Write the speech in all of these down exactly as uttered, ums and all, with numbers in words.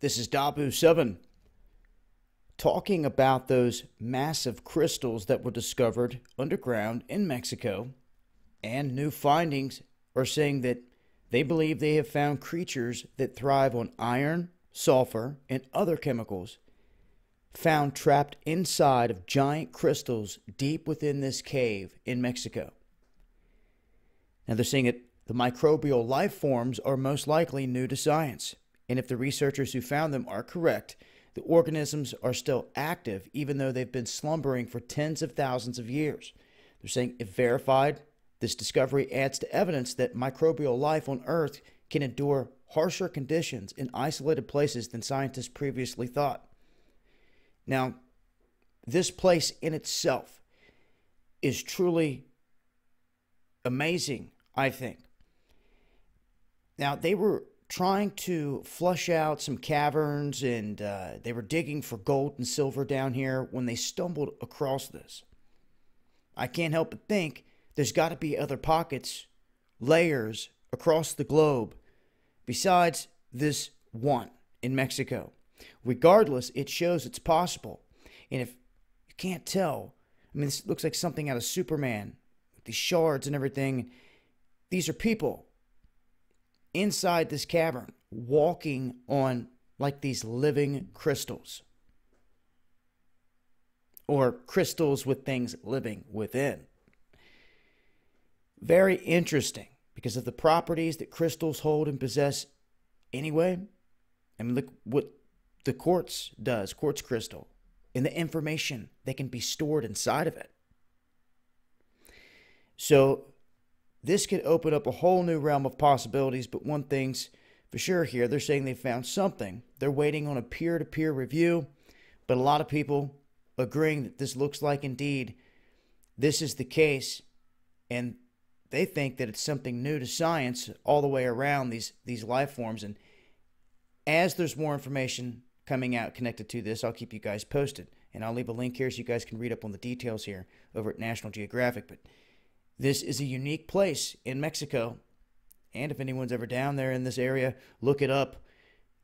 This is Dahboo seven talking about those massive crystals that were discovered underground in Mexico, and new findings are saying that they believe they have found creatures that thrive on iron, sulfur, and other chemicals found trapped inside of giant crystals deep within this cave in Mexico. Now they're saying that the microbial life forms are most likely new to science. And if the researchers who found them are correct, the organisms are still active even though they've been slumbering for tens of thousands of years. They're saying if verified, this discovery adds to evidence that microbial life on Earth can endure harsher conditions in isolated places than scientists previously thought. Now, this place in itself is truly amazing, I think. Now, they were trying to flush out some caverns, and uh, they were digging for gold and silver down here when they stumbled across this. I can't help but think there's got to be other pockets, layers across the globe besides this one in Mexico. Regardless, it shows it's possible. And if you can't tell, I mean, this looks like something out of Superman, with these shards and everything. These are people inside this cavern, walking on like these living crystals, or crystals with things living within. Very interesting, because of the properties that crystals hold and possess anyway. I mean, look what the quartz does, quartz crystal, and the information that can be stored inside of it. So this could open up a whole new realm of possibilities, but one thing's for sure here, they're saying they found something. They're waiting on a peer-to-peer review, but a lot of people agreeing that this looks like indeed this is the case, and they think that it's something new to science all the way around, these, these life forms. And as there's more information coming out connected to this, I'll keep you guys posted, and I'll leave a link here so you guys can read up on the details here over at National Geographic. But this is a unique place in Mexico, and if anyone's ever down there in this area, look it up.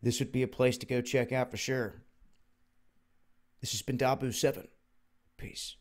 This would be a place to go check out for sure. This has been Dahboo seven. Peace.